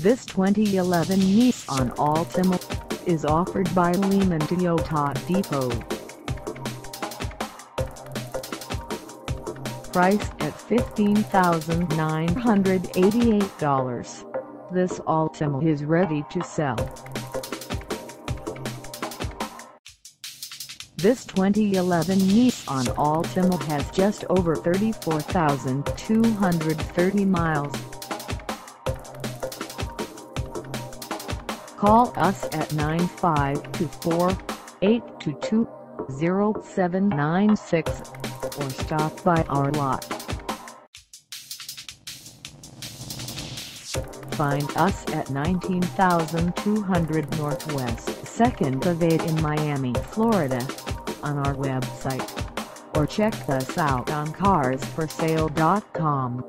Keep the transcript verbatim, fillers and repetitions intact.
This twenty eleven Nissan Altima is offered by Lehman Toyota Depot. Priced at fifteen thousand nine hundred eighty-eight dollars, this Altima is ready to sell. This twenty eleven Nissan Altima has just over thirty-four thousand two hundred thirty miles. Call us at nine five two four, eight two two, zero seven nine six or stop by our lot. Find us at nineteen thousand two hundred Northwest second Avenue in Miami, Florida, on our website, or check us out on cars for sale dot com.